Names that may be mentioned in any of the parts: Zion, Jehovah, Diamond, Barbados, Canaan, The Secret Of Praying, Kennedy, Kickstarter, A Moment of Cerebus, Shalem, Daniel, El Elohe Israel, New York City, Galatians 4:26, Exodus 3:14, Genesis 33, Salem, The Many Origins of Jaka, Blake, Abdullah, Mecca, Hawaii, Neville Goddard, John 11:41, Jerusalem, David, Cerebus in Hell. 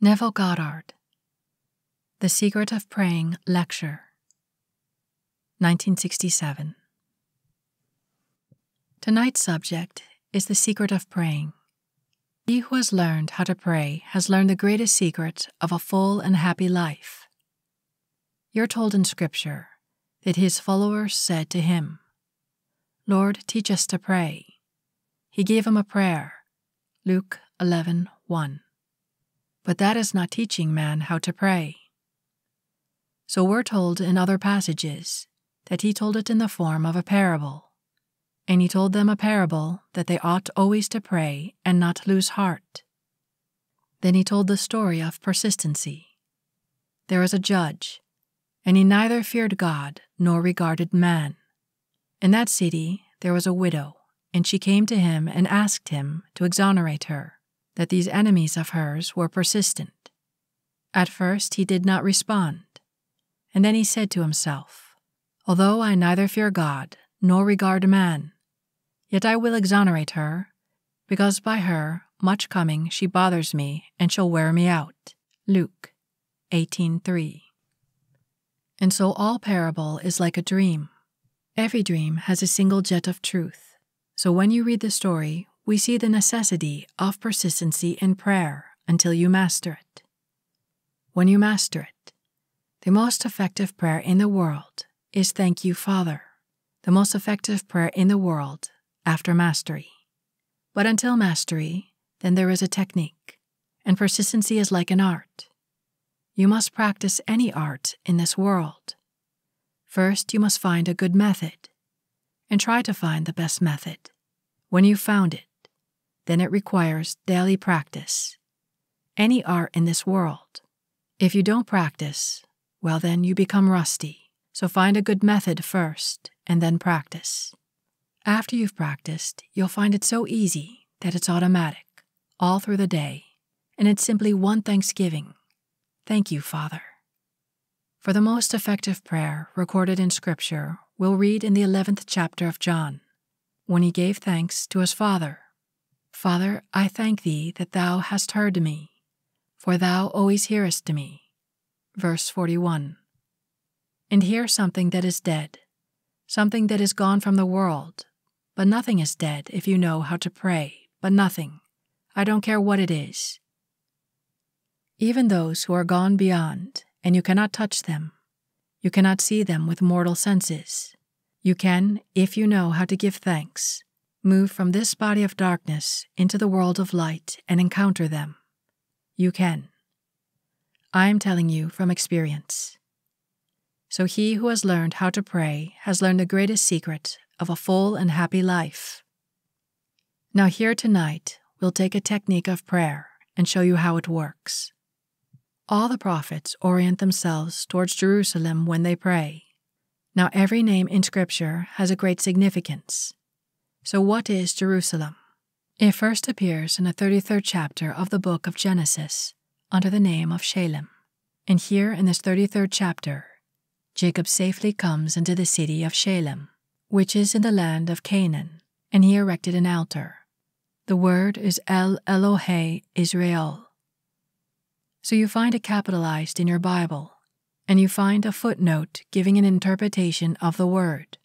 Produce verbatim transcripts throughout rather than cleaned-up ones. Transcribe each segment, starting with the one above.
Neville Goddard, The Secret of Praying Lecture, nineteen sixty-seven. Tonight's subject is the secret of praying. He who has learned how to pray has learned the greatest secret of a full and happy life. You're told in Scripture that his followers said to him, "Lord, teach us to pray." He gave him a prayer, Luke eleven one. But that is not teaching man how to pray. So we're told in other passages that he told it in the form of a parable, and he told them a parable that they ought always to pray and not lose heart. Then he told the story of persistency. There was a judge, and he neither feared God nor regarded man. In that city there was a widow, and she came to him and asked him to exonerate her, that these enemies of hers were persistent. At first he did not respond, and then he said to himself, "Although I neither fear God nor regard man, yet I will exonerate her, because by her much coming she bothers me and shall wear me out." Luke eighteen three. And so all parable is like a dream. Every dream has a single jet of truth. So when you read the story, we see the necessity of persistency in prayer until you master it. When you master it, the most effective prayer in the world is "Thank you, Father," the most effective prayer in the world after mastery. But until mastery, then there is a technique, and persistency is like an art. You must practice any art in this world. First, you must find a good method, and try to find the best method. When you've found it, then it requires daily practice. Any art in this world, if you don't practice, well then you become rusty. So find a good method first, and then practice. After you've practiced, you'll find it so easy that it's automatic, all through the day, and it's simply one thanksgiving. "Thank you, Father." For the most effective prayer recorded in Scripture, we'll read in the eleventh chapter of John, when he gave thanks to his Father. "Father, I thank thee that thou hast heard me, for thou always hearest me." Verse forty-one. And hear something that is dead, something that is gone from the world, but nothing is dead if you know how to pray, but nothing, I don't care what it is. Even those who are gone beyond, and you cannot touch them, you cannot see them with mortal senses, you can, if you know how to give thanks, move from this body of darkness into the world of light and encounter them. You can. I am telling you from experience. So he who has learned how to pray has learned the greatest secret of a full and happy life. Now here tonight, we'll take a technique of prayer and show you how it works. All the prophets orient themselves towards Jerusalem when they pray. Now every name in Scripture has a great significance. So what is Jerusalem? It first appears in the thirty-third chapter of the book of Genesis, under the name of Shalem. And here in this thirty-third chapter, Jacob safely comes into the city of Shalem, which is in the land of Canaan, and he erected an altar. The word is El Elohe Israel. So you find it capitalized in your Bible, and you find a footnote giving an interpretation of the word,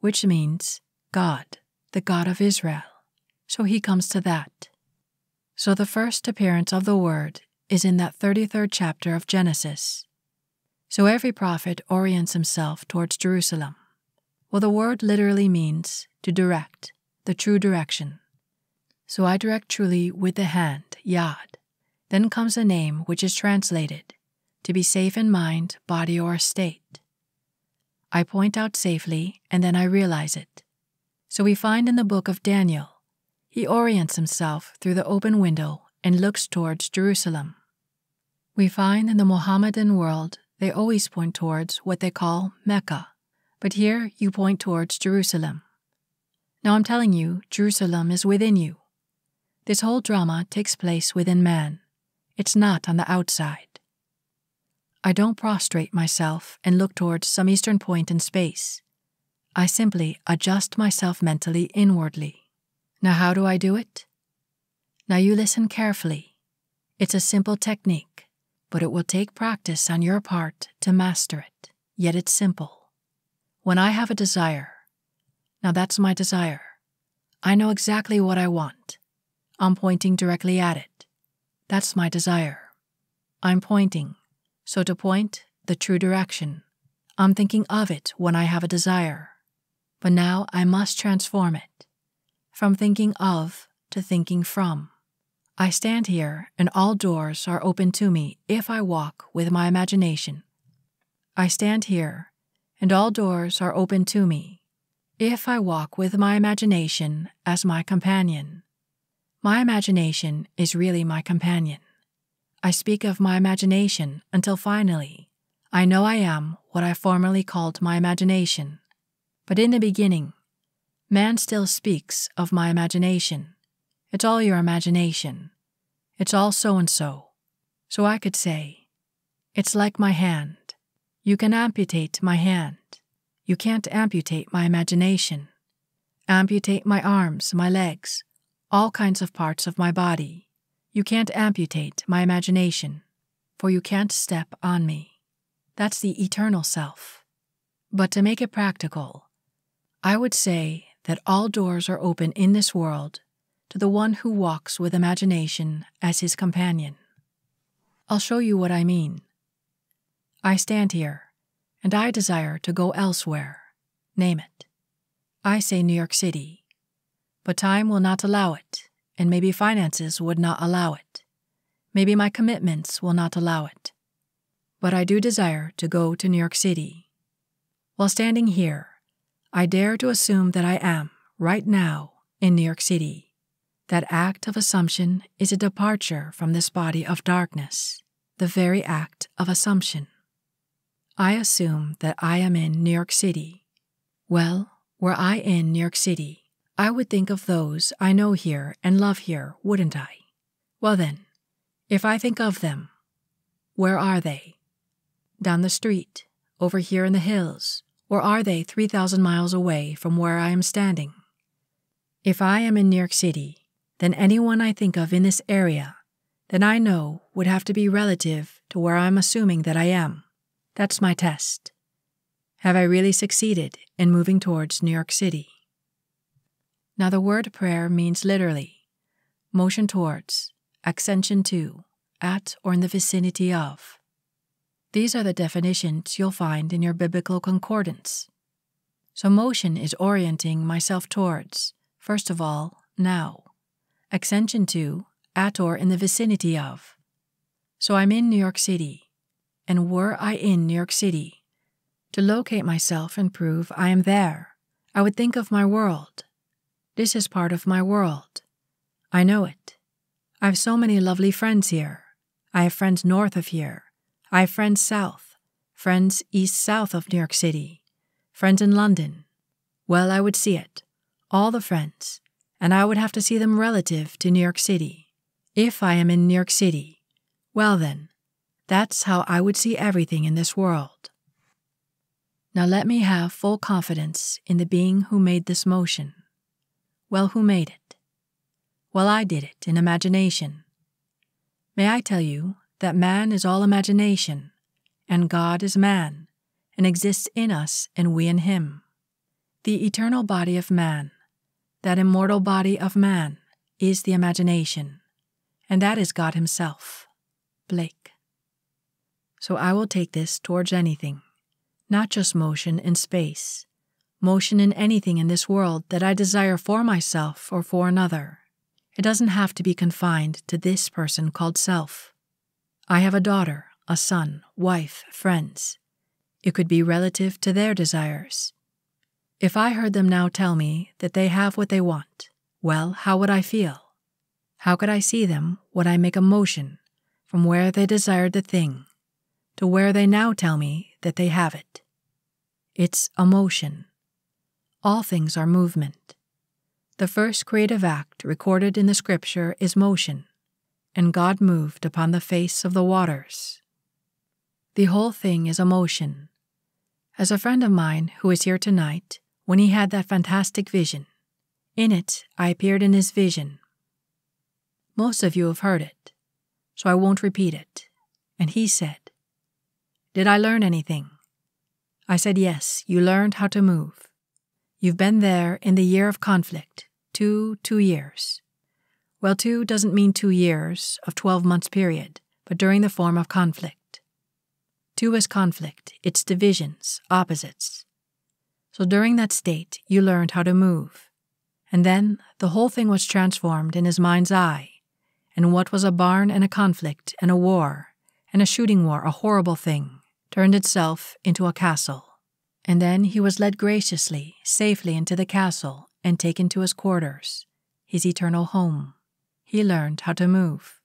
which means God, the God of Israel. So he comes to that. So the first appearance of the word is in that thirty-third chapter of Genesis. So every prophet orients himself towards Jerusalem. Well, the word literally means to direct, the true direction. So I direct truly with the hand, Yad. Then comes a name which is translated, to be safe in mind, body, or estate. I point out safely, and then I realize it. So we find in the book of Daniel, he orients himself through the open window and looks towards Jerusalem. We find in the Mohammedan world, they always point towards what they call Mecca, but here you point towards Jerusalem. Now I'm telling you, Jerusalem is within you. This whole drama takes place within man. It's not on the outside. I don't prostrate myself and look towards some eastern point in space. I simply adjust myself mentally inwardly. Now how do I do it? Now you listen carefully, It's a simple technique, but it will take practice on your part to master it, yet it's simple. When I have a desire, now that's my desire. I know exactly what I want. I'm pointing directly at it. That's my desire. I'm pointing, so to point, the true direction. I'm thinking of it when I have a desire. But now I must transform it. From thinking of to thinking from. I stand here and all doors are open to me if I walk with my imagination. I stand here and all doors are open to me if I walk with my imagination as my companion. My imagination is really my companion. I speak of my imagination until finally I know I am what I formerly called my imagination. But in the beginning, man still speaks of my imagination. It's all your imagination. It's all so-and-so. So I could say, it's like my hand. You can amputate my hand. You can't amputate my imagination. Amputate my arms, my legs, all kinds of parts of my body. You can't amputate my imagination, for you can't step on me. That's the eternal self. But to make it practical, I would say that all doors are open in this world to the one who walks with imagination as his companion. I'll show you what I mean. I stand here, and I desire to go elsewhere. Name it. I say New York City. But time will not allow it, and maybe finances would not allow it. Maybe my commitments will not allow it. But I do desire to go to New York City. While standing here, I dare to assume that I am, right now, in New York City. That act of assumption is a departure from this body of darkness, the very act of assumption. I assume that I am in New York City. Well, were I in New York City, I would think of those I know here and love here, wouldn't I? Well then, if I think of them, where are they? Down the street, over here in the hills, or are they three thousand miles away from where I am standing? If I am in New York City, then anyone I think of in this area, then I know would have to be relative to where I'm assuming that I am. That's my test. Have I really succeeded in moving towards New York City? Now the word prayer means literally, motion towards, accension to, at or in the vicinity of. These are the definitions you'll find in your biblical concordance. So motion is orienting myself towards, first of all, now. Extension to, at or in the vicinity of. So I'm in New York City, and were I in New York City, to locate myself and prove I am there, I would think of my world. This is part of my world. I know it. I have so many lovely friends here. I have friends north of here. I have friends south, friends east-south of New York City, friends in London. Well, I would see it, all the friends. And I would have to see them relative to New York City, if I am in New York City. Well then, that's how I would see everything in this world. Now let me have full confidence in the being who made this motion. Well, who made it? Well, I did it in imagination. May I tell you that man is all imagination, and God is man, and exists in us and we in him. The eternal body of man, that immortal body of man, is the imagination, and that is God himself. Blake. So I will take this towards anything, not just motion in space, motion in anything in this world that I desire for myself or for another. It doesn't have to be confined to this person called self. I have a daughter, a son, wife, friends. It could be relative to their desires. If I heard them now tell me that they have what they want, well, how would I feel? How could I see them when I make a motion from where they desired the thing to where they now tell me that they have it? It's a motion. All things are movement. The first creative act recorded in the scripture is motion, and God moved upon the face of the waters. The whole thing is a motion. As a friend of mine who is here tonight, when he had that fantastic vision. In it, I appeared in his vision. Most of you have heard it. so I won't repeat it. And he said, Did I learn anything? I said, Yes, you learned how to move. You've been there in the year of conflict, two, two years. Well, two doesn't mean two years of twelve months period, but during the form of conflict. Two is conflict, it's divisions, opposites. So during that state, you learned how to move. And then the whole thing was transformed in his mind's eye, and what was a barn and a conflict and a war and a shooting war, a horrible thing, turned itself into a castle. And then he was led graciously, safely into the castle and taken to his quarters, his eternal home. He learned how to move.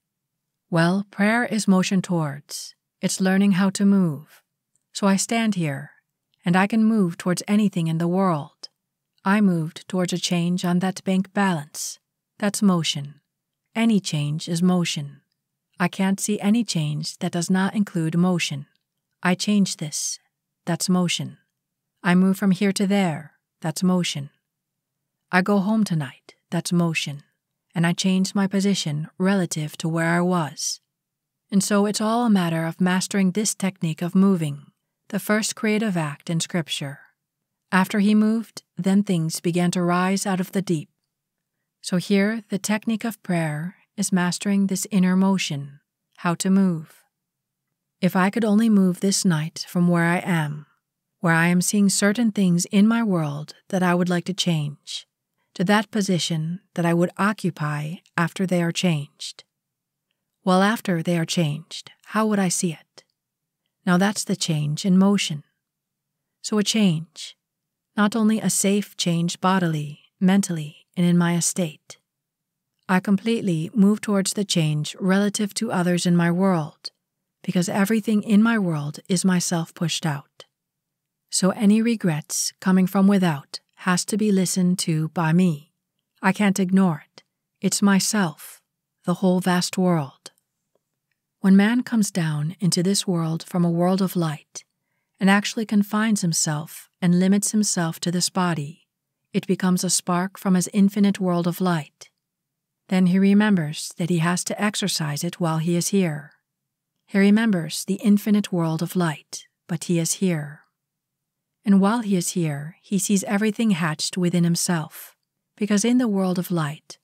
Well, prayer is motion towards. It's learning how to move. So I stand here, and I can move towards anything in the world. I moved towards a change on that bank balance. That's motion. Any change is motion. I can't see any change that does not include motion. I change this. That's motion. I move from here to there. That's motion. I go home tonight. That's motion. And I change my position relative to where I was. And so it's all a matter of mastering this technique of moving, the first creative act in Scripture. After he moved, then things began to rise out of the deep. So here, the technique of prayer is mastering this inner motion, how to move. If I could only move this night from where I am, where I am seeing certain things in my world that I would like to change, to that position that I would occupy after they are changed. Well, after they are changed, how would I see it? Now that's the change in motion. So a change, not only a safe change bodily, mentally, and in my estate. I completely move towards the change relative to others in my world, because everything in my world is myself pushed out. So any regrets coming from without has to be listened to by me. I can't ignore it. It's myself, the whole vast world. When man comes down into this world from a world of light, and actually confines himself and limits himself to this body, it becomes a spark from his infinite world of light. Then he remembers that he has to exercise it while he is here. He remembers the infinite world of light, but he is here. And while he is here, he sees everything hatched within himself, because in the world of light,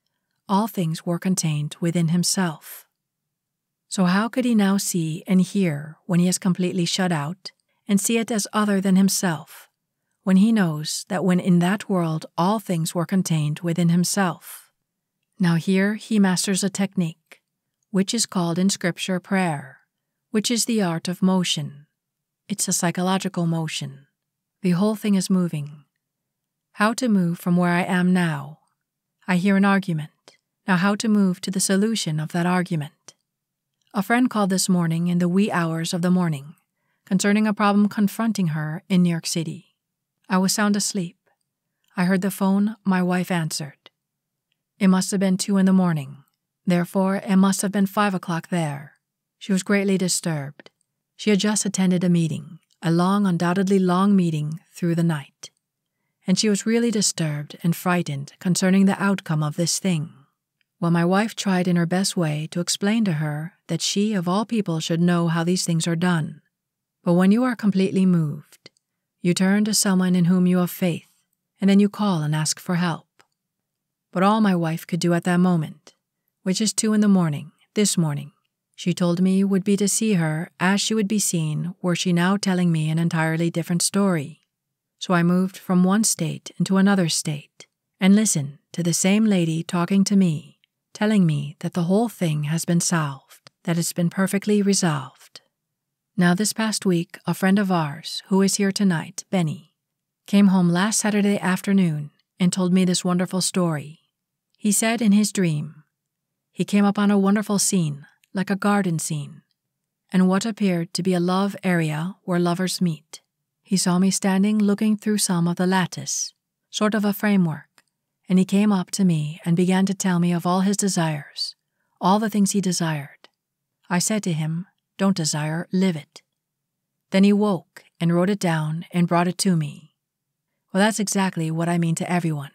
all things were contained within himself. So how could he now see and hear when he is completely shut out, and see it as other than himself, when he knows that when in that world all things were contained within himself? Now here he masters a technique, which is called in Scripture prayer, which is the art of motion. It's a psychological motion. The whole thing is moving. How to move from where I am now. I hear an argument. Now how to move to the solution of that argument. A friend called this morning in the wee hours of the morning, concerning a problem confronting her in New York City. I was sound asleep. I heard the phone, my wife answered. It must have been two in the morning. Therefore, it must have been five o'clock there. She was greatly disturbed. She had just attended a meeting, a long, undoubtedly long meeting through the night. And she was really disturbed and frightened concerning the outcome of this thing. Well, my wife tried in her best way to explain to her that she, of all people, should know how these things are done. But when you are completely moved, you turn to someone in whom you have faith, and then you call and ask for help. But all my wife could do at that moment, which is two in the morning, this morning, she told me would be to see her as she would be seen were she now telling me an entirely different story. So I moved from one state into another state, and listened to the same lady talking to me, telling me that the whole thing has been solved, that it's been perfectly resolved. Now this past week, a friend of ours, who is here tonight, Benny, came home last Saturday afternoon and told me this wonderful story. He said in his dream, he came upon a wonderful scene, like a garden scene, and what appeared to be a love area where lovers meet. He saw me standing looking through some of the lattice, sort of a framework, and he came up to me and began to tell me of all his desires, all the things he desired. I said to him, Don't desire, live it. Then he woke and wrote it down and brought it to me. Well, that's exactly what I mean to everyone.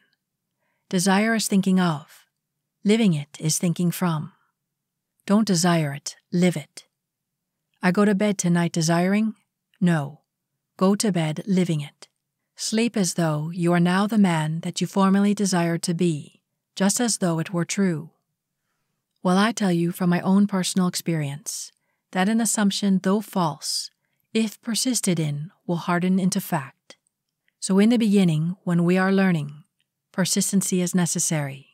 Desire is thinking of. Living it is thinking from. Don't desire it, live it. I go to bed tonight desiring? No. Go to bed living it. Sleep as though you are now the man that you formerly desired to be, just as though it were true. Well, I tell you from my own personal experience, that an assumption, though false, if persisted in, will harden into fact. So in the beginning, when we are learning, persistency is necessary.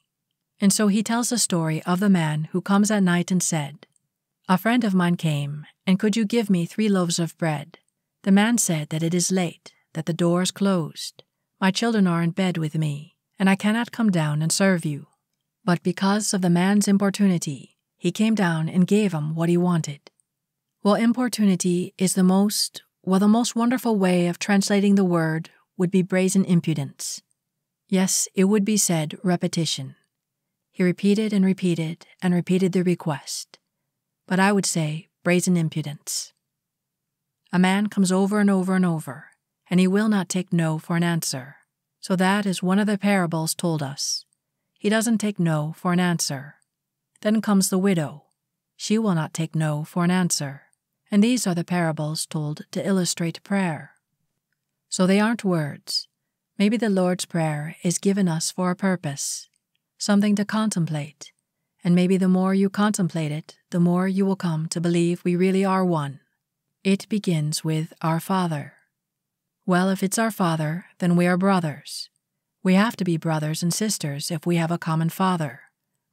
And so he tells the story of the man who comes at night and said, "A friend of mine came, and could you give me three loaves of bread? The man said that it is late, that the door is closed. My children are in bed with me, and I cannot come down and serve you." But because of the man's importunity, he came down and gave him what he wanted. Well, importunity is the most, well, the most wonderful way of translating the word would be brazen impudence. Yes, it would be said repetition. He repeated and repeated and repeated the request. But I would say brazen impudence. A man comes over and over and over, and he will not take no for an answer. So that is one of the parables told us. He doesn't take no for an answer. Then comes the widow. She will not take no for an answer. And these are the parables told to illustrate prayer. So they aren't words. Maybe the Lord's Prayer is given us for a purpose, something to contemplate, and maybe the more you contemplate it, the more you will come to believe we really are one. It begins with Our Father. Well, if it's our Father, then we are brothers. We have to be brothers and sisters if we have a common Father,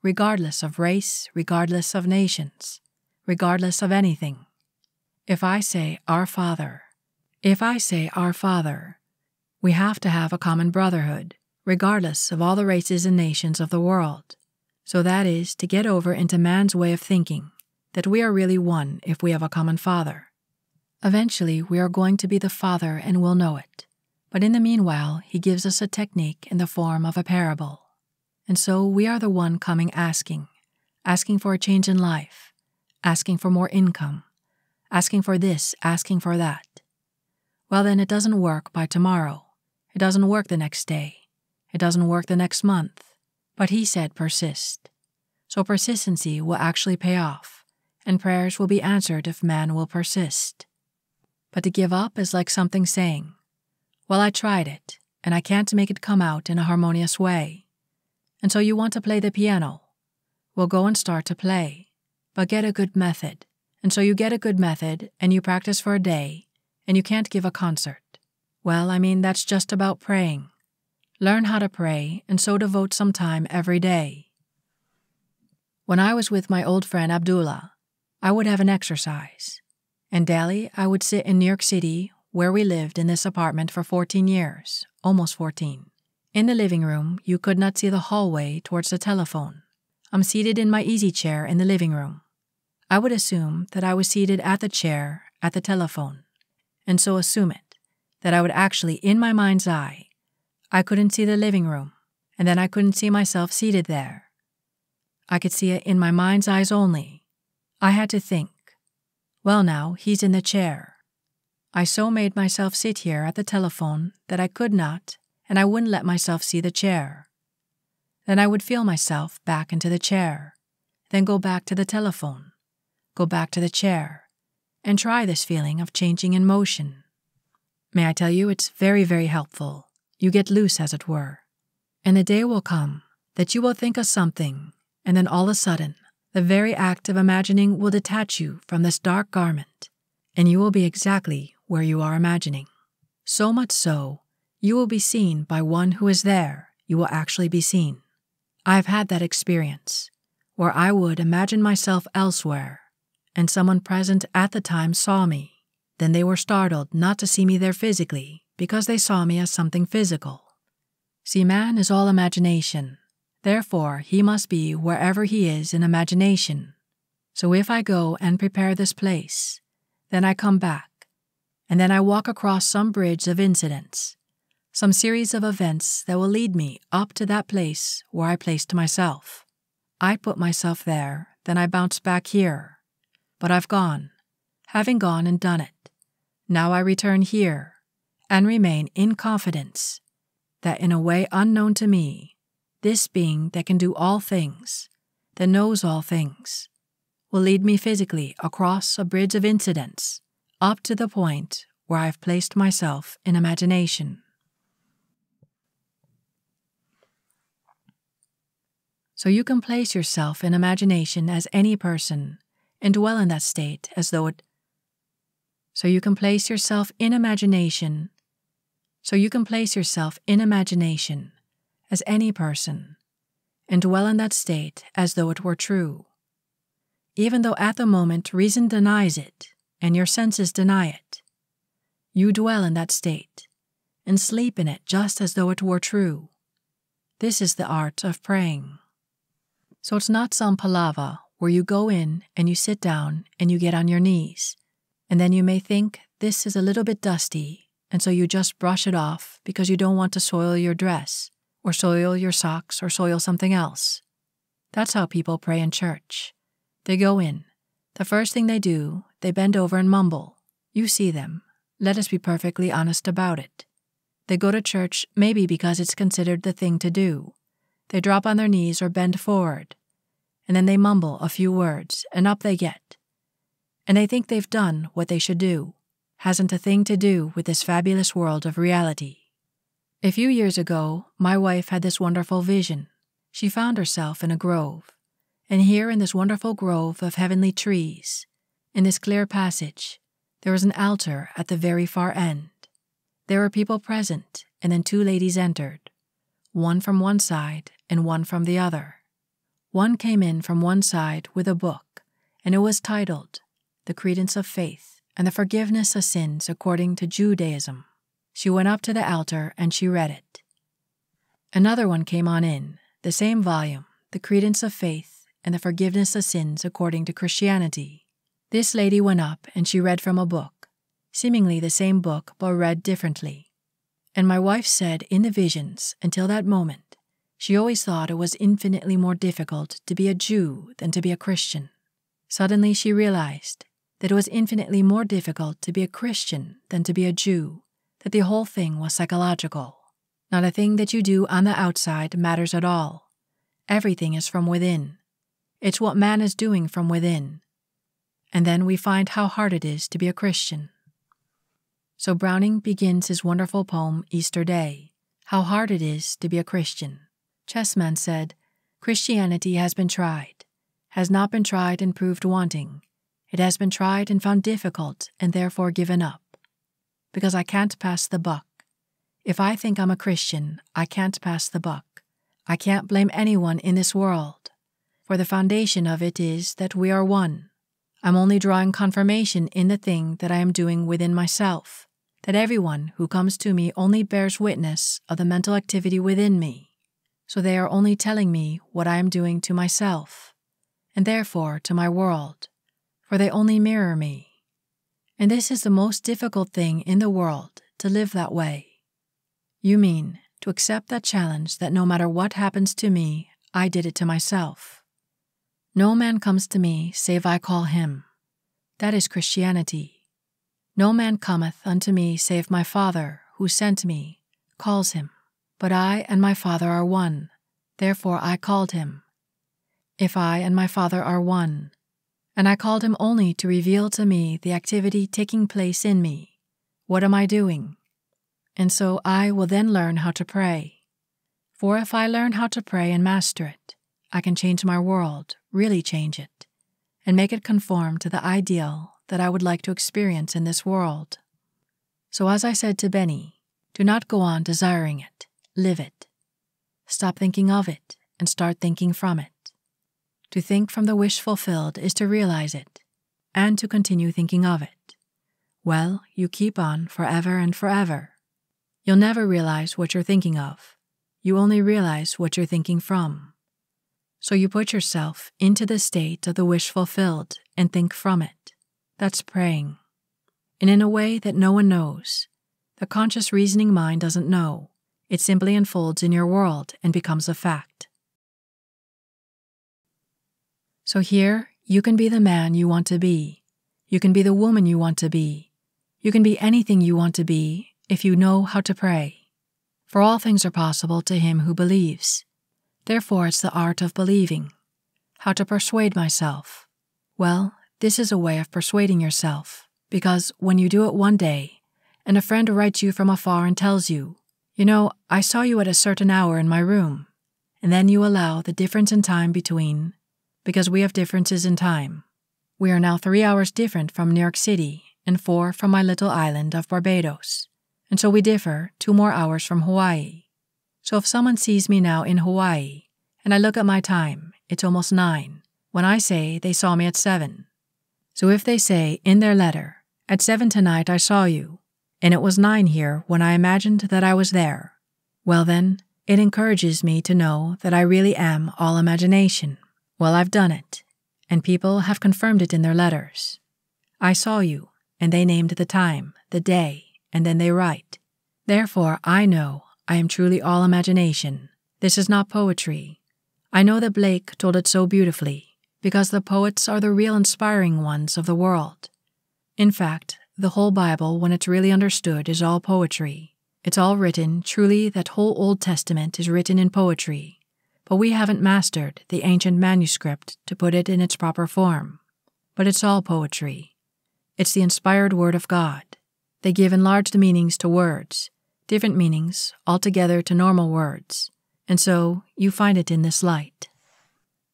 regardless of race, regardless of nations, regardless of anything. If I say Our Father, if I say Our Father, we have to have a common brotherhood, regardless of all the races and nations of the world. So that is to get over into man's way of thinking, that we are really one if we have a common Father. Eventually, we are going to be the Father and will know it. But in the meanwhile, he gives us a technique in the form of a parable. And so we are the one coming asking, asking for a change in life, asking for more income, asking for this, asking for that. Well, then it doesn't work by tomorrow. It doesn't work the next day. It doesn't work the next month, but he said persist. So persistency will actually pay off, and prayers will be answered if man will persist. But to give up is like something saying, "Well, I tried it, and I can't make it come out in a harmonious way." And so you want to play the piano. Well, go and start to play, but get a good method. And so you get a good method, and you practice for a day, and you can't give a concert. Well, I mean, that's just about praying. Learn how to pray, and so devote some time every day. When I was with my old friend Abdullah, I would have an exercise. And daily, I would sit in New York City, where we lived in this apartment for fourteen years, almost fourteen. In the living room, you could not see the hallway towards the telephone. I'm seated in my easy chair in the living room. I would assume that I was seated at the chair, at the telephone. And so assume it, that I would actually, in my mind's eye, I couldn't see the living room, and then I couldn't see myself seated there. I could see it in my mind's eyes only. I had to think, well now, he's in the chair. I so made myself sit here at the telephone that I could not, and I wouldn't let myself see the chair. Then I would feel myself back into the chair, then go back to the telephone, go back to the chair, and try this feeling of changing in motion. May I tell you, it's very, very helpful. You get loose, as it were. And the day will come that you will think of something, and then all of a sudden, the very act of imagining will detach you from this dark garment, and you will be exactly where you are imagining. So much so, you will be seen by one who is there. You will actually be seen. I've had that experience, where I would imagine myself elsewhere, and someone present at the time saw me. Then they were startled not to see me there physically, because they saw me as something physical. See, man is all imagination. Therefore, he must be wherever he is in imagination. So if I go and prepare this place, then I come back, and then I walk across some bridge of incidents, some series of events that will lead me up to that place where I placed myself. I put myself there, then I bounce back here. But I've gone, having gone and done it. Now I return here, and remain in confidence that in a way unknown to me, this being that can do all things, that knows all things, will lead me physically across a bridge of incidents, up to the point where I've placed myself in imagination. So you can place yourself in imagination as any person and dwell in that state as though it. So you can place yourself in imagination. So you can place yourself in imagination as any person and dwell in that state as though it were true, even though at the moment reason denies it and your senses deny it. You dwell in that state and sleep in it just as though it were true. This is the art of praying. So it's not some palava where you go in and you sit down and you get on your knees, and then you may think this is a little bit dusty, and so you just brush it off because you don't want to soil your dress or soil your socks or soil something else. That's how people pray in church. They go in. The first thing they do, they bend over and mumble. You see them. Let us be perfectly honest about it. They go to church maybe because it's considered the thing to do. They drop on their knees or bend forward, and then they mumble a few words, and up they get. And they think they've done what they should do. Hasn't a thing to do with this fabulous world of reality. A few years ago, my wife had this wonderful vision. She found herself in a grove, and here in this wonderful grove of heavenly trees, in this clear passage, there was an altar at the very far end. There were people present, and then two ladies entered, one from one side and one from the other. One came in from one side with a book, and it was titled, The Credence of Faith and the Forgiveness of Sins According to Judaism. She went up to the altar and she read it. Another one came on in, the same volume, The Credence of Faith and the Forgiveness of Sins According to Christianity. This lady went up and she read from a book, seemingly the same book but read differently. And my wife said in the visions, until that moment, she always thought it was infinitely more difficult to be a Jew than to be a Christian. Suddenly she realized that it was infinitely more difficult to be a Christian than to be a Jew, that the whole thing was psychological. Not a thing that you do on the outside matters at all. Everything is from within. It's what man is doing from within. And then we find how hard it is to be a Christian. So Browning begins his wonderful poem, Easter Day, How Hard It Is to Be a Christian. Chessman said, Christianity has been tried, has not been tried and proved wanting. It has been tried and found difficult and therefore given up. Because I can't pass the buck. If I think I'm a Christian, I can't pass the buck. I can't blame anyone in this world, for the foundation of it is that we are one. I'm only drawing confirmation in the thing that I am doing within myself, that everyone who comes to me only bears witness of the mental activity within me, so they are only telling me what I am doing to myself, and therefore to my world, for they only mirror me. And this is the most difficult thing in the world, to live that way. You mean, to accept that challenge that no matter what happens to me, I did it to myself. No man comes to me, save I call him. That is Christianity. No man cometh unto me, save my Father, who sent me, calls him. But I and my Father are one, therefore I called him. If I and my Father are one, and I called him only to reveal to me the activity taking place in me, what am I doing? And so I will then learn how to pray. For if I learn how to pray and master it, I can change my world, really change it, and make it conform to the ideal that I would like to experience in this world. So as I said to Benny, do not go on desiring it, live it. Stop thinking of it and start thinking from it. To think from the wish fulfilled is to realize it, and to continue thinking of it. Well, you keep on forever and forever. You'll never realize what you're thinking of. You only realize what you're thinking from. So you put yourself into the state of the wish fulfilled and think from it. That's praying. And in a way that no one knows. The conscious reasoning mind doesn't know. It simply unfolds in your world and becomes a fact. So here, you can be the man you want to be. You can be the woman you want to be. You can be anything you want to be if you know how to pray. For all things are possible to him who believes. Therefore, it's the art of believing, how to persuade myself, Well, this is a way of persuading yourself, because when you do it one day, and a friend writes you from afar and tells you, you know, I saw you at a certain hour in my room, and then you allow the difference in time between, because we have differences in time. We are now three hours different from New York City and four from my little island of Barbados, and so we differ two more hours from Hawaii. So if someone sees me now in Hawaii, and I look at my time, it's almost nine, when I say they saw me at seven. So if they say, in their letter, at seven tonight I saw you, and it was nine here when I imagined that I was there, well then, it encourages me to know that I really am all imagination. Well, I've done it, and people have confirmed it in their letters. I saw you, and they named the time, the day, and then they write. Therefore, I know I am truly all imagination. This is not poetry. I know that Blake told it so beautifully, because the poets are the real inspiring ones of the world. In fact, the whole Bible, when it's really understood, is all poetry. It's all written, truly that whole Old Testament is written in poetry, but we haven't mastered the ancient manuscript to put it in its proper form. But it's all poetry. It's the inspired word of God. They give enlarged meanings to words, different meanings altogether to normal words, and so you find it in this light.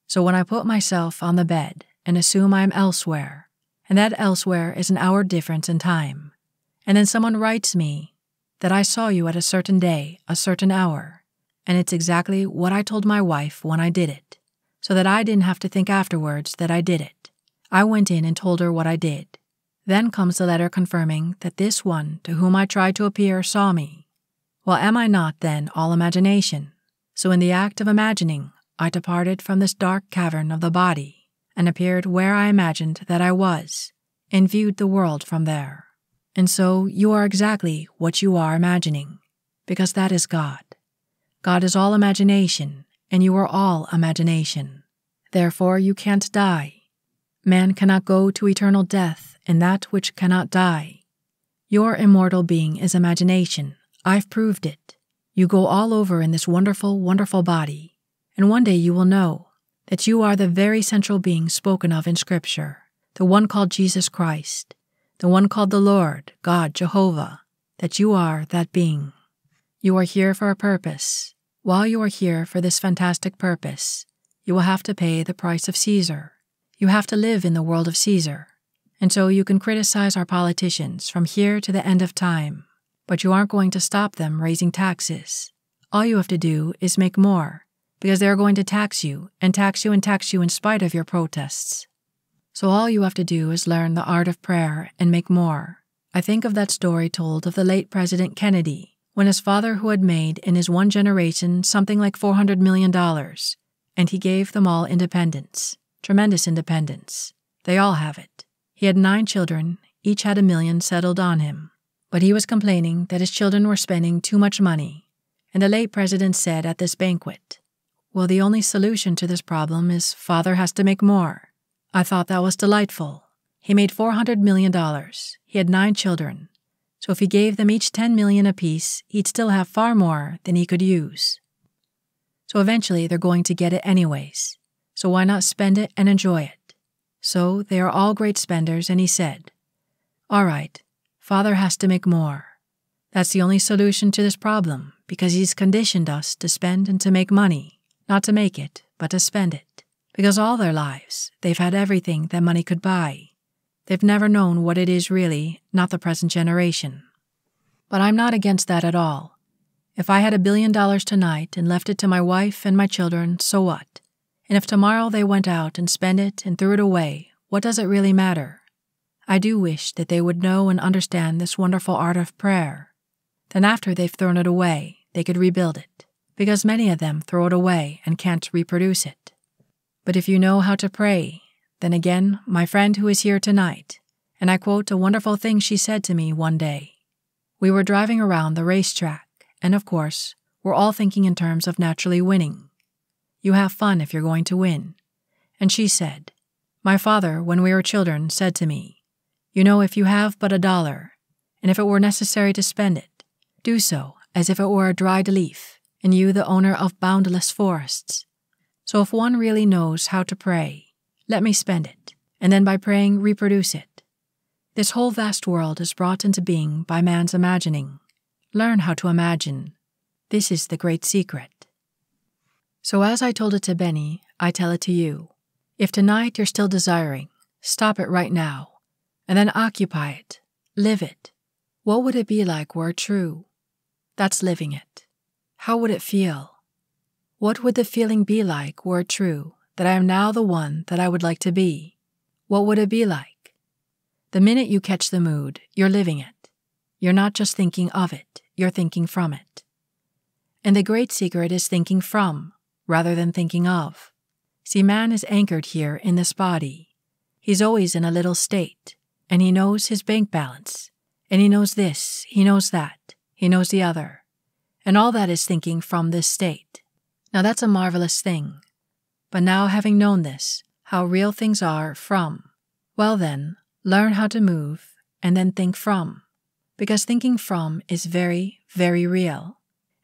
So when I put myself on the bed and assume I am elsewhere, and that elsewhere is an hour difference in time, and then someone writes me that I saw you at a certain day, a certain hour, and it's exactly what I told my wife when I did it, so that I didn't have to think afterwards that I did it. I went in and told her what I did. Then comes the letter confirming that this one to whom I tried to appear saw me. Well, am I not then all imagination? So in the act of imagining, I departed from this dark cavern of the body, and appeared where I imagined that I was, and viewed the world from there. And so you are exactly what you are imagining, because that is God. God is all imagination, and you are all imagination. Therefore you can't die. Man cannot go to eternal death in that which cannot die. Your immortal being is imagination. I've proved it. You go all over in this wonderful, wonderful body, and one day you will know that you are the very central being spoken of in Scripture, the one called Jesus Christ, the one called the Lord, God, Jehovah, that you are that being. You are here for a purpose. While you are here for this fantastic purpose, you will have to pay the price of Caesar. You have to live in the world of Caesar. And so you can criticize our politicians from here to the end of time, but you aren't going to stop them raising taxes. All you have to do is make more, because they're going to tax you and tax you and tax you in spite of your protests. So all you have to do is learn the art of prayer and make more. I think of that story told of the late President Kennedy, when his father, who had made in his one generation something like four hundred million dollars, and he gave them all independence, tremendous independence. They all have it. He had nine children, each had a million settled on him. But he was complaining that his children were spending too much money, and the late president said at this banquet, well, the only solution to this problem is father has to make more. I thought that was delightful. He made four hundred million dollars. He had nine children. So if he gave them each ten million dollars apiece, he'd still have far more than he could use. So eventually they're going to get it anyways. So why not spend it and enjoy it? So they are all great spenders, and he said, all right, father has to make more. That's the only solution to this problem, because he's conditioned us to spend and to make money, not to make it, but to spend it. Because all their lives, they've had everything that money could buy. They've never known what it is really, not the present generation. But I'm not against that at all. If I had a billion dollars tonight and left it to my wife and my children, so what? And if tomorrow they went out and spent it and threw it away, what does it really matter? I do wish that they would know and understand this wonderful art of prayer. Then after they've thrown it away, they could rebuild it, because many of them throw it away and can't reproduce it. But if you know how to pray, then again, my friend who is here tonight, and I quote a wonderful thing she said to me one day. We were driving around the racetrack, and of course, we're all thinking in terms of naturally winning. You have fun if you're going to win. And she said, my father, when we were children, said to me, you know, if you have but a dollar, and if it were necessary to spend it, do so as if it were a dried leaf, and you the owner of boundless forests. So if one really knows how to pray, let me spend it, and then by praying reproduce it. This whole vast world is brought into being by man's imagining. Learn how to imagine. This is the great secret. So as I told it to Benny, I tell it to you. If tonight you're still desiring, stop it right now, and then occupy it, live it. What would it be like were it true? That's living it. How would it feel? What would the feeling be like were it true that I am now the one that I would like to be? What would it be like? The minute you catch the mood, you're living it. You're not just thinking of it, you're thinking from it. And the great secret is thinking from, rather than thinking of. See, man is anchored here in this body. He's always in a little state, and he knows his bank balance, and he knows this, he knows that, he knows the other. And all that is thinking from this state. Now that's a marvelous thing. But now having known this, how real things are from, well then, learn how to move, and then think from. Because thinking from is very, very real.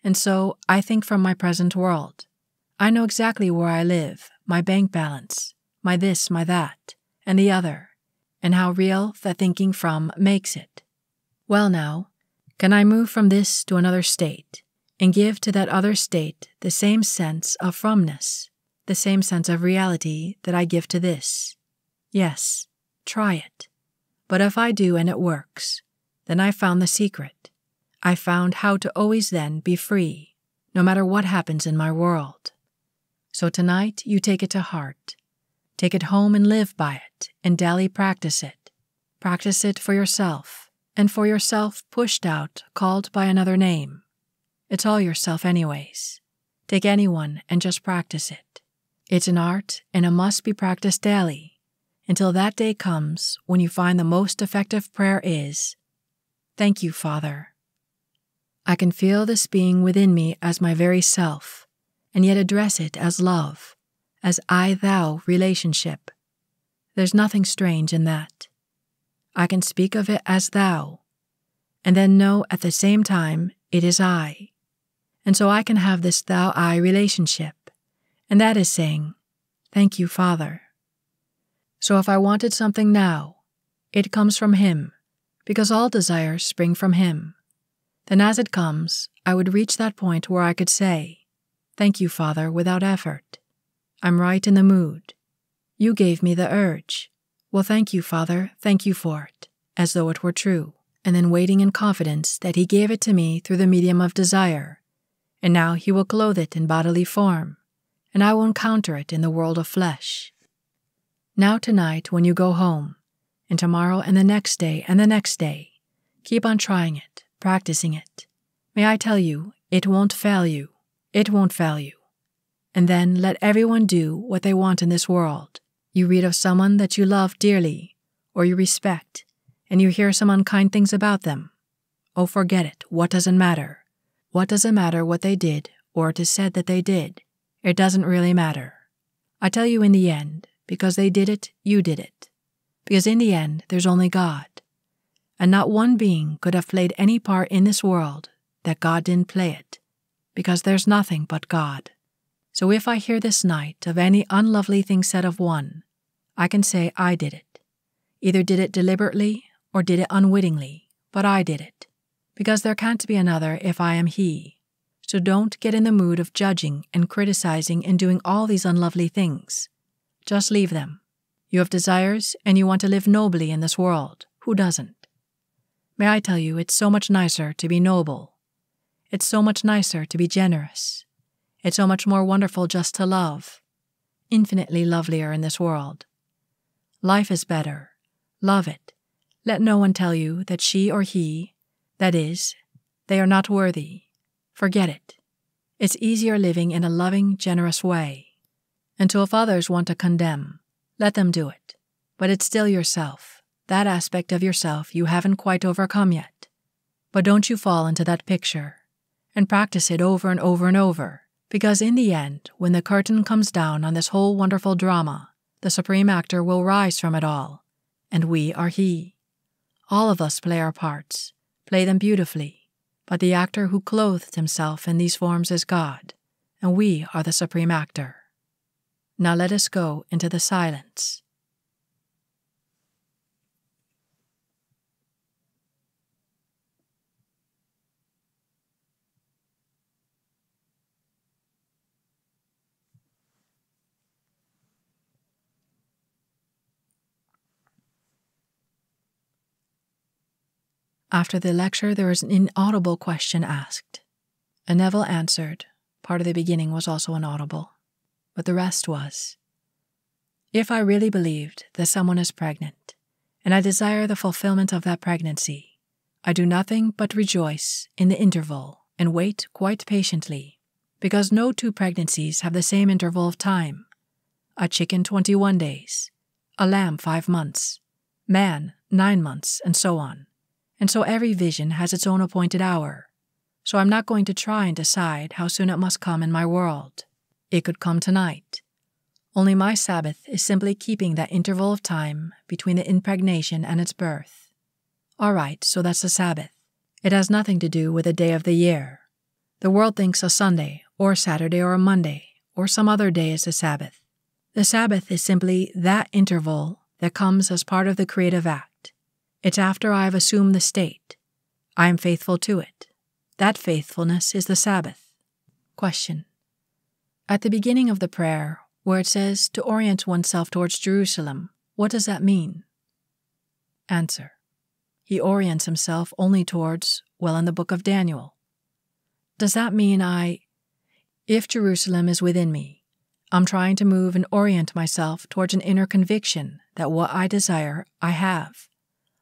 And so, I think from my present world. I know exactly where I live, my bank balance, my this, my that, and the other, and how real the thinking from makes it. Well now, can I move from this to another state, and give to that other state the same sense of fromness, the same sense of reality that I give to this? Yes, try it. But if I do and it works, then I found the secret. I found how to always then be free, no matter what happens in my world. So tonight you take it to heart. Take it home and live by it, and daily practice it. Practice it for yourself, and for yourself pushed out, called by another name. It's all yourself anyways. Take anyone and just practice it. It's an art, and it must be practiced daily, until that day comes when you find the most effective prayer is, "Thank you, Father." I can feel this being within me as my very self, and yet address it as love, as I-thou relationship. There's nothing strange in that. I can speak of it as thou, and then know at the same time it is I. And so I can have this thou-I relationship, and that is saying, "Thank you, Father." So if I wanted something now, it comes from Him, because all desires spring from Him. Then as it comes, I would reach that point where I could say, "Thank you, Father," without effort. I'm right in the mood. You gave me the urge. Well, thank you, Father, thank you for it, as though it were true, and then waiting in confidence that He gave it to me through the medium of desire, and now He will clothe it in bodily form, and I will encounter it in the world of flesh. Now tonight when you go home, and tomorrow and the next day and the next day, keep on trying it. Practicing it. May I tell you, it won't fail you. It won't fail you. And then let everyone do what they want in this world. You read of someone that you love dearly, or you respect, and you hear some unkind things about them. Oh, forget it. What does it matter? What does it matter what they did, or it is said that they did? It doesn't really matter. I tell you in the end, because they did it, you did it. Because in the end, there's only God. And not one being could have played any part in this world that God didn't play it, because there's nothing but God. So if I hear this night of any unlovely thing said of one, I can say I did it. Either did it deliberately or did it unwittingly, but I did it, because there can't be another if I am He. So don't get in the mood of judging and criticizing and doing all these unlovely things. Just leave them. You have desires and you want to live nobly in this world. Who doesn't? May I tell you, it's so much nicer to be noble. It's so much nicer to be generous. It's so much more wonderful just to love. Infinitely lovelier in this world. Life is better. Love it. Let no one tell you that she or he, that is, they are not worthy. Forget it. It's easier living in a loving, generous way. And so if others want to condemn, let them do it. But it's still yourself. That aspect of yourself you haven't quite overcome yet. But don't you fall into that picture, and practice it over and over and over, because in the end, when the curtain comes down on this whole wonderful drama, the supreme actor will rise from it all, and we are He. All of us play our parts, play them beautifully, but the actor who clothed himself in these forms is God, and we are the supreme actor. Now let us go into the silence. After the lecture, there was an inaudible question asked. And Neville answered. Part of the beginning was also inaudible, but the rest was. If I really believed that someone is pregnant, and I desire the fulfillment of that pregnancy, I do nothing but rejoice in the interval and wait quite patiently, because no two pregnancies have the same interval of time. A chicken twenty-one days, a lamb five months, man nine months, and so on. And so every vision has its own appointed hour. So I'm not going to try and decide how soon it must come in my world. It could come tonight. Only my Sabbath is simply keeping that interval of time between the impregnation and its birth. All right, so that's the Sabbath. It has nothing to do with a day of the year. The world thinks a Sunday, or a Saturday, or a Monday, or some other day is the Sabbath. The Sabbath is simply that interval that comes as part of the creative act. It's after I have assumed the state. I am faithful to it. That faithfulness is the Sabbath. Question. At the beginning of the prayer, where it says to orient oneself towards Jerusalem, what does that mean? Answer. He orients himself only towards, well, in the book of Daniel. Does that mean I, if Jerusalem is within me, I'm trying to move and orient myself towards an inner conviction that what I desire, I have.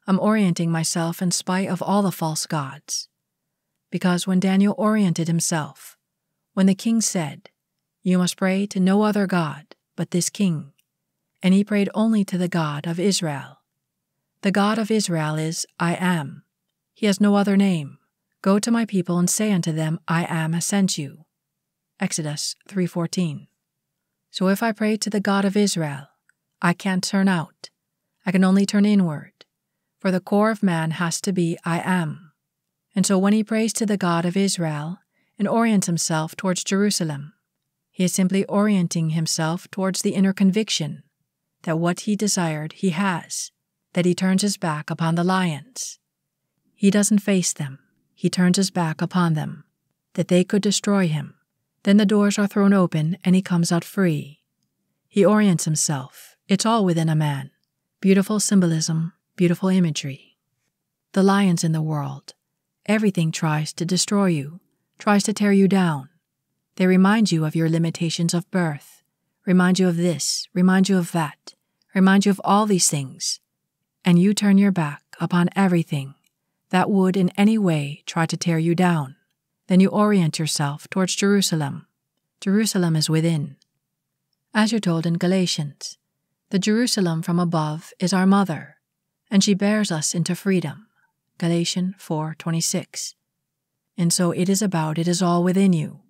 I'm orienting myself in spite of all the false gods. Because when Daniel oriented himself, when the king said, "You must pray to no other God but this king," and he prayed only to the God of Israel. The God of Israel is I am. He has no other name. Go to my people and say unto them, I am has sent you. Exodus three fourteen. So if I pray to the God of Israel, I can't turn out. I can only turn inward. For the core of man has to be I am. And so when he prays to the God of Israel and orients himself towards Jerusalem, he is simply orienting himself towards the inner conviction that what he desired he has, that he turns his back upon the lions. He doesn't face them, he turns his back upon them, that they could destroy him. Then the doors are thrown open and he comes out free. He orients himself, it's all within a man. Beautiful symbolism. Beautiful imagery. The lions in the world. Everything tries to destroy you, tries to tear you down. They remind you of your limitations of birth, remind you of this, remind you of that, remind you of all these things. And you turn your back upon everything that would in any way try to tear you down. Then you orient yourself towards Jerusalem. Jerusalem is within. As you're told in Galatians, the Jerusalem from above is our mother, and she bears us into freedom. Galatians four twenty-six. And so it is about it is all within you.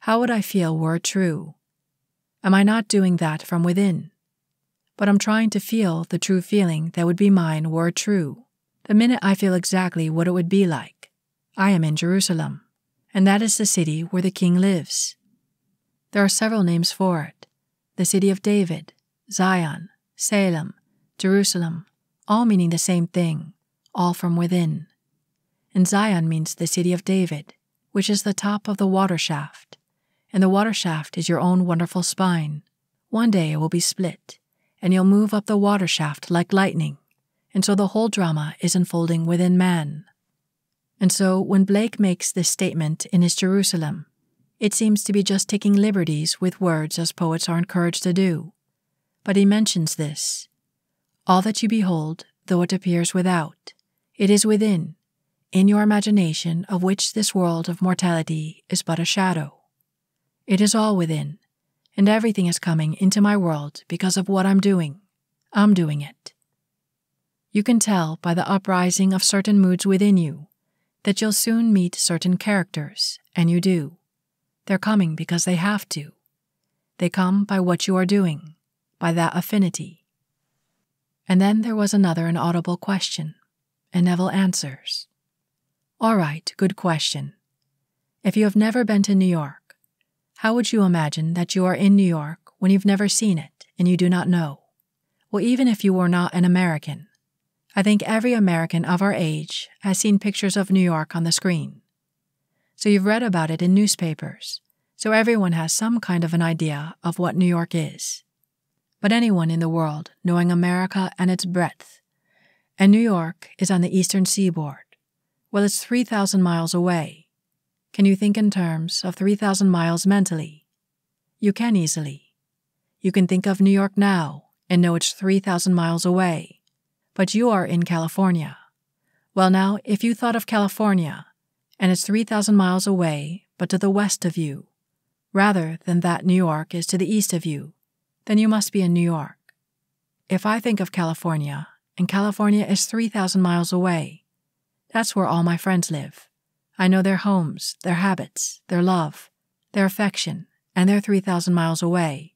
How would I feel were it true? Am I not doing that from within? But I'm trying to feel the true feeling that would be mine were it true. The minute I feel exactly what it would be like, I am in Jerusalem, and that is the city where the king lives. There are several names for it. The city of David, Zion, Salem, Jerusalem, all meaning the same thing, all from within. And Zion means the city of David, which is the top of the water shaft, and the water shaft is your own wonderful spine. One day it will be split, and you'll move up the water shaft like lightning, and so the whole drama is unfolding within man. And so when Blake makes this statement in his Jerusalem, it seems to be just taking liberties with words as poets are encouraged to do. But he mentions this. All that you behold, though it appears without, it is within, in your imagination, of which this world of mortality is but a shadow. It is all within, and everything is coming into my world because of what I'm doing. I'm doing it. You can tell by the uprising of certain moods within you that you'll soon meet certain characters, and you do. They're coming because they have to. They come by what you are doing, by that affinity. And then there was another inaudible question, and Neville answers. All right, good question. If you have never been to New York, how would you imagine that you are in New York when you've never seen it and you do not know? Well, even if you were not an American, I think every American of our age has seen pictures of New York on the screen. So you've read about it in newspapers, so everyone has some kind of an idea of what New York is. But anyone in the world knowing America and its breadth, and New York is on the eastern seaboard, Well, it's three thousand miles away. Can you think in terms of three thousand miles mentally? You can easily. You can think of New York now and know it's three thousand miles away, but you are in California. Well now, if you thought of California, and it's three thousand miles away but to the west of you, rather than that New York is to the east of you, then you must be in New York. If I think of California, and California is three thousand miles away, that's where all my friends live. I know their homes, their habits, their love, their affection, and they're three thousand miles away.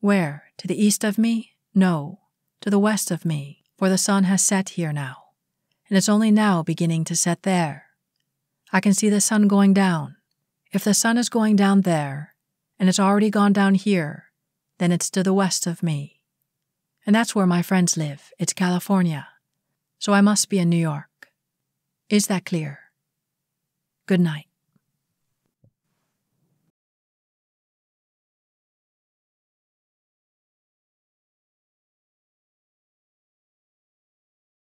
Where? To the east of me? No. To the west of me, for the sun has set here now, and it's only now beginning to set there. I can see the sun going down. If the sun is going down there, and it's already gone down here, then it's to the west of me. And that's where my friends live. It's California. So I must be in New York. Is that clear? Good night.